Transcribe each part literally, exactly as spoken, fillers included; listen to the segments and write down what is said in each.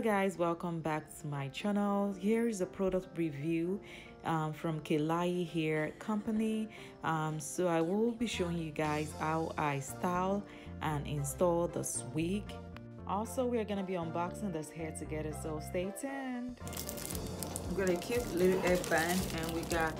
Hello guys, welcome back to my channel. Here's a product review um, from Klaiyi Hair Company. Um, so I will be showing you guys how I style and install this wig. Also, we are going to be unboxing this hair together, so stay tuned. We've got a cute little headband and we got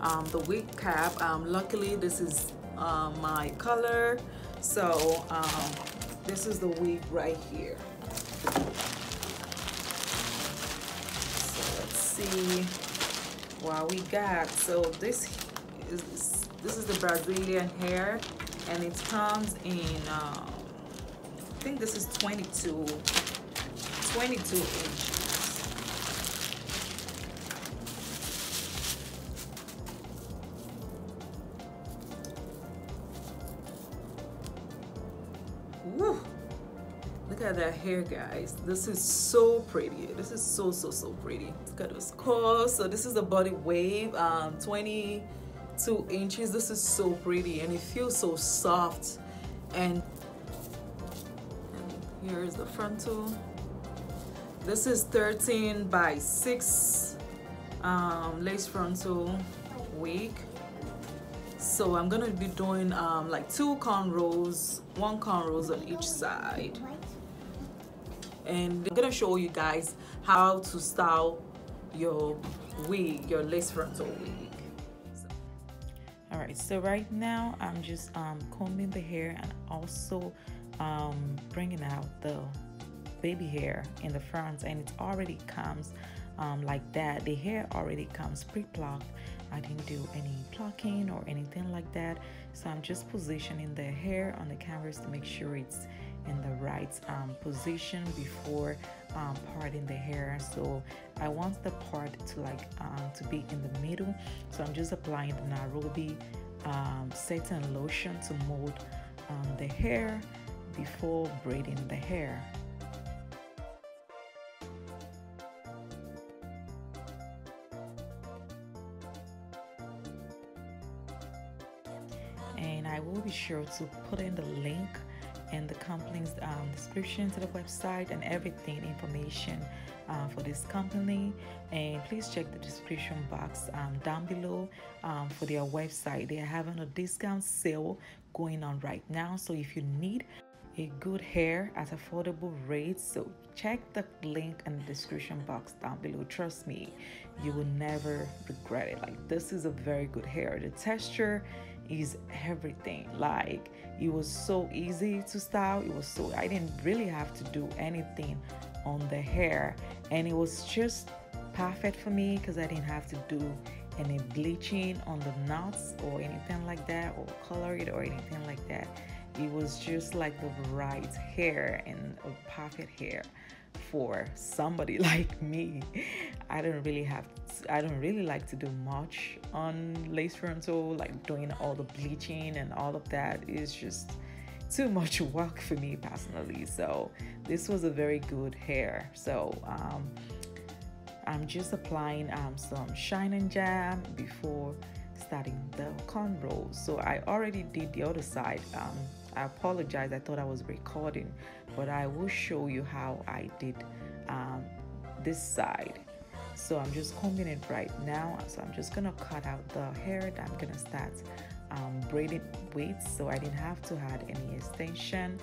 um, the wig cap. Um, luckily this is uh, my color, so um, this is the wig right here. See what we got. So this is this is the Brazilian hair, and it comes in um, I think this is twenty-two inches. Woo! Look at that hair, guys. This is so pretty. This is so so so pretty. It's got those curls. So this is the body wave, um twenty-two inches. This is so pretty and it feels so soft. And, and here is the frontal. This is thirteen by six um lace frontal wig. So I'm gonna be doing um like two cornrows, one cornrows on each side. And I'm gonna show you guys how to style your wig, your lace frontal wig. All right, so right now I'm just um, combing the hair and also um, bringing out the baby hair in the front, and it already comes um, like that. The hair already comes pre-plucked. I didn't do any plucking or anything like that. So I'm just positioning the hair on the canvas to make sure it's in the right um, position before um, parting the hair. So I want the part to like um, to be in the middle. So I'm just applying the Nairobi um, setting lotion to mold um, the hair before braiding the hair. And I will be sure to put in the link and the company's um, description to the website and everything, information uh, for this company. And please check the description box um, down below um, for their website. They are having a discount sale going on right now, so if you need a good hair at affordable rates, so check the link in the description box down below. Trust me, you will never regret it. Like, this is a very good hair. The texture is everything. Like, it was so easy to style. It was so, I didn't really have to do anything on the hair, and it was just perfect for me because I didn't have to do any bleaching on the knots or anything like that, or color it or anything like that. It was just like the right hair and a perfect hair for somebody like me. I don't really have to, I don't really like to do much on lace frontal, like doing all the bleaching and all of that is just too much work for me personally. So this was a very good hair. So um, I'm just applying um, some shine and jam before starting the cornrows. So I already did the other side. um, I apologize, I thought I was recording, but I will show you how I did um, this side. So I'm just combing it right now. So I'm just gonna cut out the hair that I'm gonna start um, braiding with. So I didn't have to add any extension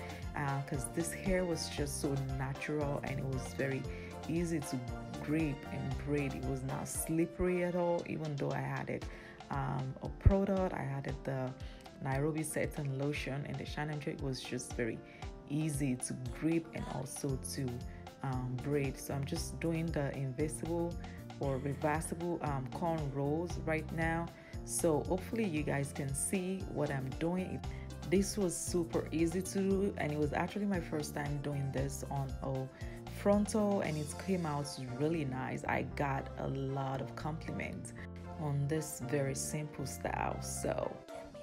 because uh, this hair was just so natural and it was very easy to grip and braid. It was not slippery at all, even though I added um, a product. I added the Nairobi setting lotion, and the Shannon Trick was just very easy to grip and also to um, braid. So I'm just doing the invisible or reversible um, corn rolls right now. So hopefully you guys can see what I'm doing. This was super easy to do, and it was actually my first time doing this on a frontal, and it came out really nice. I got a lot of compliments on this very simple style. So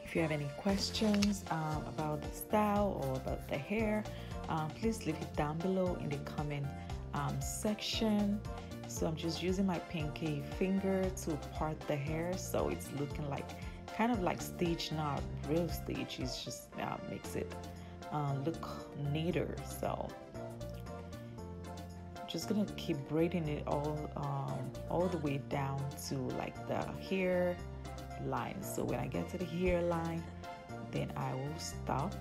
if you have any questions um, about the style or about the hair, um, please leave it down below in the comment um, section. So I'm just using my pinky finger to part the hair, so it's looking like kind of like stitch, not real stitch. It's just uh, makes it uh, look neater. So just gonna keep braiding it all um, all the way down to like the hair line. So when I get to the hair line, then I will stop,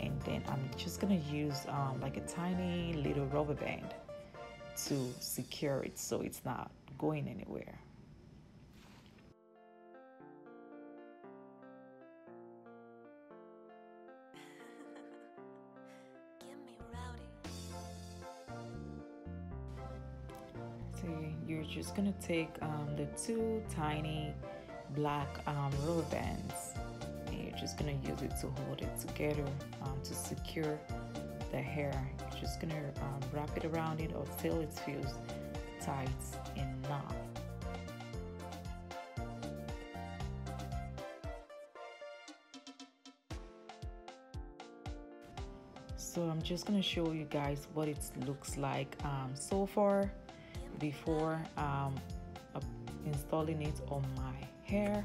and then I'm just gonna use um, like a tiny little rubber band to secure it so it's not going anywhere. So you're just gonna take um, the two tiny black um, rubber bands, and you're just gonna use it to hold it together um, to secure the hair. You're just gonna um, wrap it around it until it feels tight enough. So I'm just gonna show you guys what it looks like um, so far before um, installing it on my hair.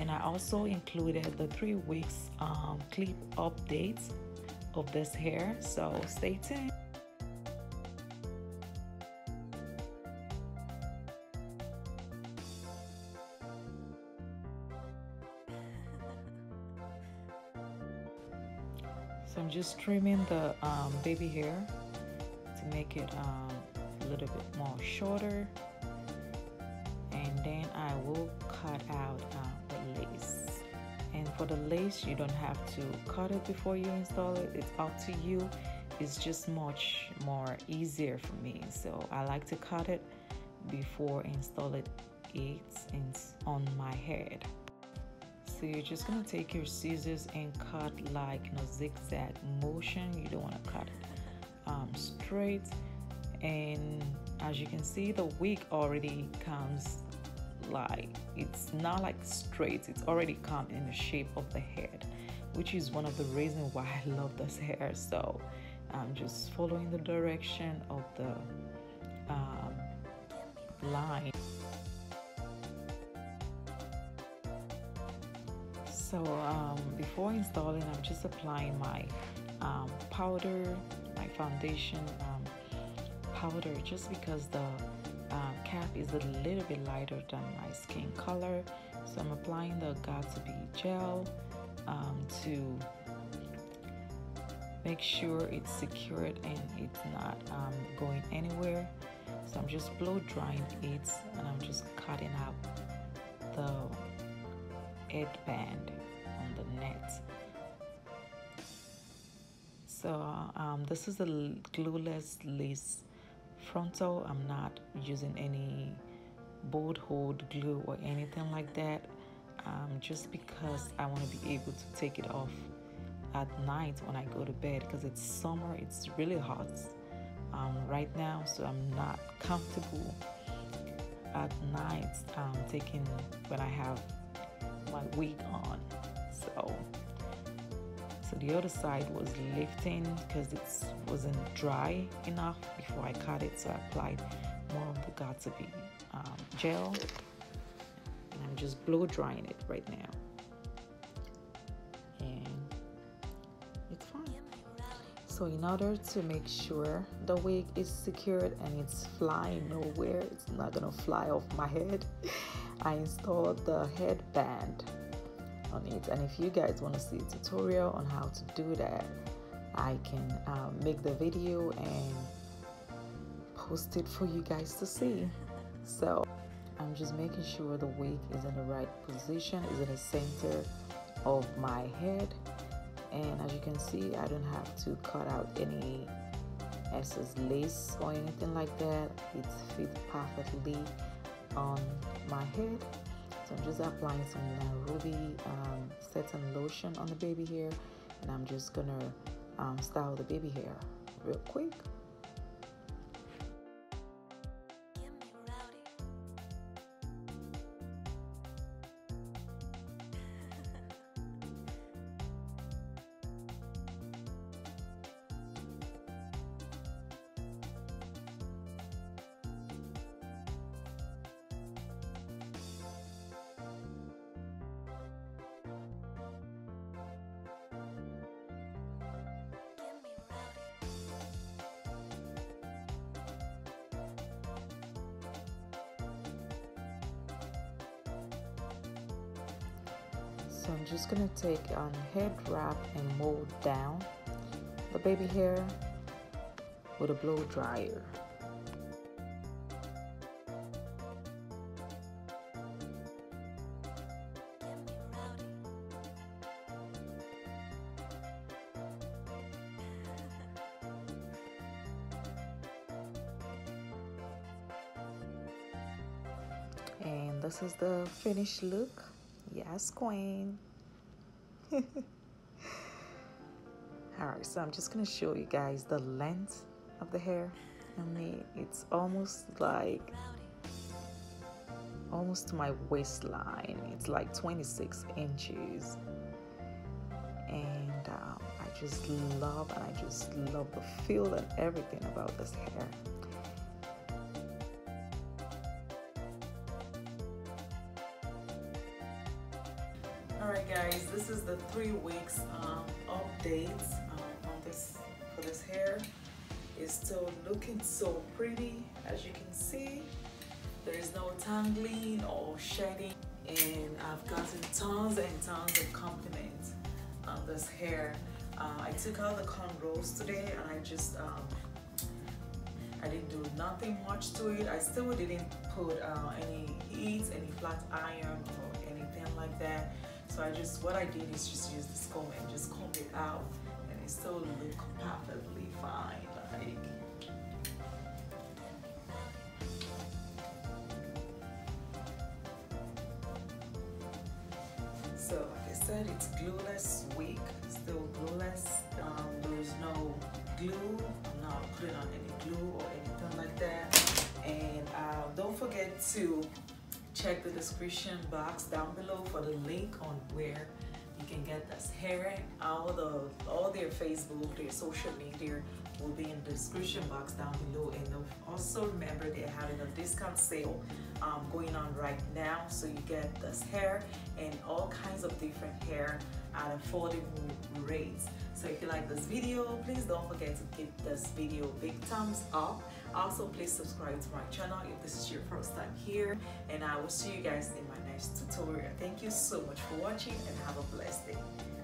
And I also included the three weeks um, clip updates of this hair, so stay tuned. So I'm just trimming the um, baby hair to make it um, a little bit more shorter, and then I will cut out uh, the lace. And for the lace, you don't have to cut it before you install it. It's up to you. It's just much more easier for me, so I like to cut it before installing it on my head. So you're just gonna take your scissors and cut like in a zigzag motion. You don't want to cut it um, straight. And as you can see, the wig already comes like it's not like straight, it's already come in the shape of the head, which is one of the reasons why I love this hair. So I'm just following the direction of the um, line. So um, before installing, I'm just applying my um, powder, my foundation um, powder, just because the Um, cap is a little bit lighter than my skin color. So I'm applying the got to b gel um, to make sure it's secured and it's not um, going anywhere. So I'm just blow drying it, and I'm just cutting out the headband on the net. So um, this is a glueless lace frontal. I'm not using any bold hold glue or anything like that, um, just because I want to be able to take it off at night when I go to bed, because it's summer, it's really hot um, right now, so I'm not comfortable at night um, taking when I have my wig on. So So the other side was lifting because it wasn't dry enough before I cut it, so I applied more of the got to b um, gel, and I'm just blow drying it right now, and it's fine. So in order to make sure the wig is secured and it's flying nowhere, it's not gonna fly off my head, I installed the headband on it. And if you guys want to see a tutorial on how to do that, I can uh, make the video and post it for you guys to see. So I'm just making sure the wig is in the right position, is in the center of my head, and as you can see, I don't have to cut out any excess lace or anything like that. It fits perfectly on my head. So I'm just applying some Nairobi um, setting lotion on the baby hair, and I'm just gonna um, style the baby hair real quick. So I'm just gonna take a um, head wrap and mold down the baby hair with a blow dryer. And this is the finished look. Yes, queen. All right, so I'm just gonna show you guys the length of the hair. I mean, it's almost like almost my waistline. It's like twenty-six inches, and um, I just love and I just love the feel and everything about this hair. Alright guys, this is the three weeks um, update um, on this for this hair. It's still looking so pretty, as you can see. There is no tangling or shedding, and I've gotten tons and tons of compliments on this hair. Uh, I took out the cornrows today, and I just um, I didn't do nothing much to it. I still didn't put uh, any heat, any flat iron, or anything like that. So I just, what I did is just use this comb and just comb it out, and it still look perfectly fine, like. So like I said, it's glueless wig, still glueless. Um, there is no glue. I'm not putting on any glue or anything like that. And uh, don't forget to check the description box down below for the link on where you can get this hair. All the all their Facebook, their social media will be in the description box down below. And also remember, they're having a discount sale um, going on right now, so you get this hair and all kinds of different hair at affordable rates. So if you like this video, please don't forget to give this video a big thumbs up. Also, please subscribe to my channel if this is your first time here, and I will see you guys in my next tutorial. Thank you so much for watching, and have a blessed day.